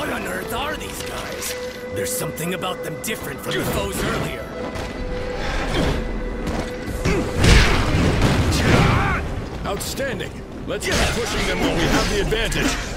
What on earth are these guys? There's something about them different from the foes earlier. Outstanding. Let's keep pushing them while we have the advantage.